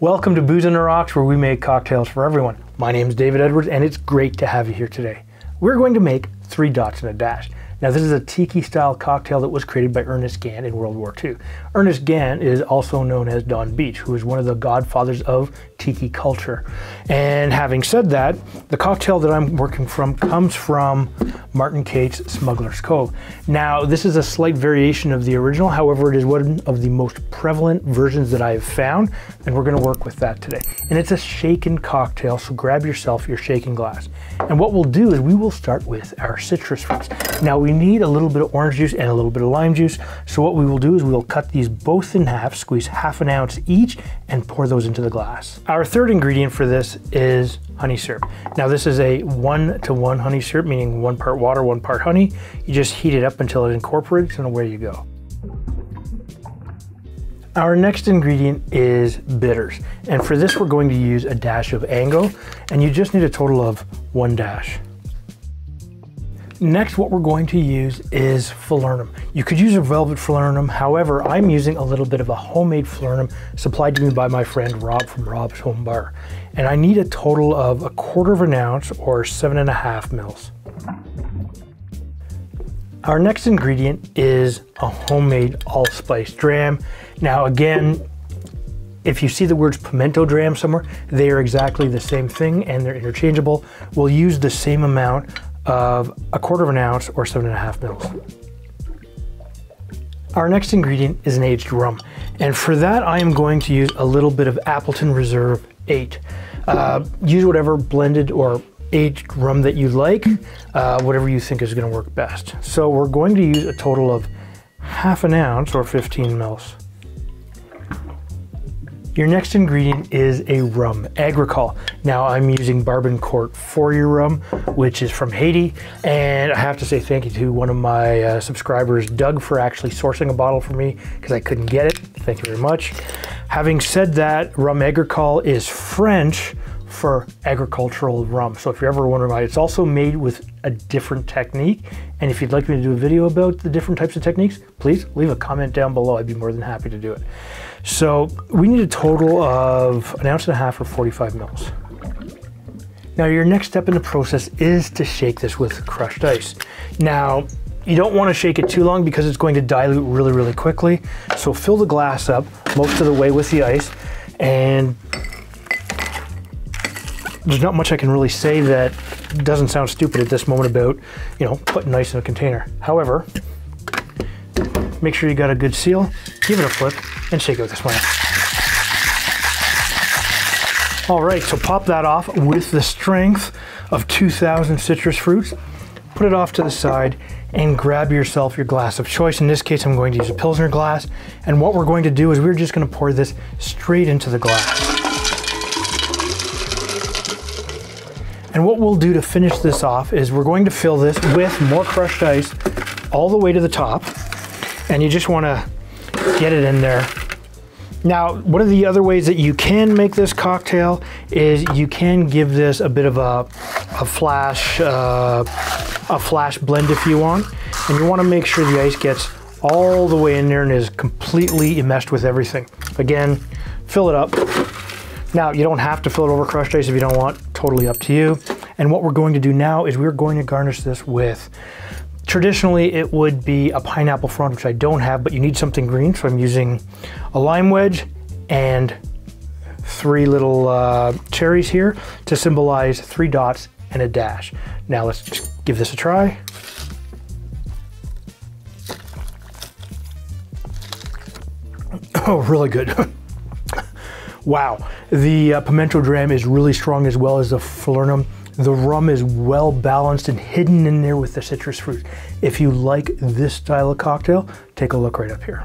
Welcome to Booze on the Rocks, where we make cocktails for everyone. My name is David Edwards, and it's great to have you here today. We're going to make Three Dots and a Dash. Now, this is a tiki-style cocktail that was created by Ernest Gann in World War II. Ernest Gann is also known as Don Beach, who is one of the godfathers of tiki culture. And having said that, the cocktail that I'm working from comes from Martin Cate's Smuggler's Cove. Now, this is a slight variation of the original. However, it is one of the most prevalent versions that I have found, and we're going to work with that today. And it's a shaken cocktail, so grab yourself your shaken glass. And what we'll do is we will start with our citrus fruits. Now, we need a little bit of orange juice and a little bit of lime juice. So what we will do is we will cut these both in half, squeeze half an ounce each, and pour those into the glass. Our third ingredient for this is honey syrup. Now, this is a 1-to-1 honey syrup, meaning 1 part water, 1 part honey. You just heat it up until it incorporates, and away you go. Our next ingredient is bitters. And for this, we're going to use a dash of Angostura, and you just need a total of 1 dash. Next, what we're going to use is falernum. You could use a velvet falernum. However, I'm using a little bit of a homemade falernum supplied to me by my friend Rob from Rob's Home Bar. And I need a total of 1/4 ounce or 7.5 mils. Our next ingredient is a homemade allspice dram. Now, again, if you see the words pimento dram somewhere, they are exactly the same thing and they're interchangeable. We'll use the same amount of 1/4 ounce or 7.5 mils. Our next ingredient is an aged rum. And for that, I am going to use a little bit of Appleton Reserve 8. Use whatever blended or aged rum that you like, whatever you think is gonna work best. So we're going to use a total of 1/2 ounce or 15 mils. Your next ingredient is a Rhum Agricole. Now, I'm using Barbancourt 4-year rum, which is from Haiti. And I have to say thank you to one of my subscribers, Doug, for actually sourcing a bottle for me because I couldn't get it. Thank you very much. Having said that, Rhum Agricole is French for agricultural rum. So if you're ever wondering why, it's also made with a different technique. And if you'd like me to do a video about the different types of techniques, please leave a comment down below. I'd be more than happy to do it. So we need a total of 1.5 ounces or 45 mils. Now, your next step in the process is to shake this with crushed ice. Now, you don't want to shake it too long because it's going to dilute really, really quickly. So fill the glass up most of the way with the ice, and there's not much I can really say that doesn't sound stupid at this moment about, you know, putting ice in a container. However, make sure you got a good seal, give it a flip, and shake it with a spoon. All right, so pop that off with the strength of 2,000 citrus fruits. Put it off to the side and grab yourself your glass of choice. In this case, I'm going to use a Pilsner glass. And what we're going to do is we're just going to pour this straight into the glass. And what we'll do to finish this off is we're going to fill this with more crushed ice all the way to the top. And you just want to get it in there. Now, one of the other ways that you can make this cocktail is you can give this a bit of a flash blend if you want. And you want to make sure the ice gets all the way in there and is completely enmeshed with everything. Again, fill it up. Now, you don't have to fill it over crushed ice if you don't want, totally up to you. And what we're going to do now is we're going to garnish this with, traditionally it would be a pineapple frond, which I don't have, but you need something green. So I'm using a lime wedge and 3 little cherries here to symbolize 3 dots and a dash. Now let's just give this a try. Oh, really good. Wow, the pimento dram is really strong, as well as the falernum. The rum is well balanced and hidden in there with the citrus fruit. If you like this style of cocktail, take a look right up here.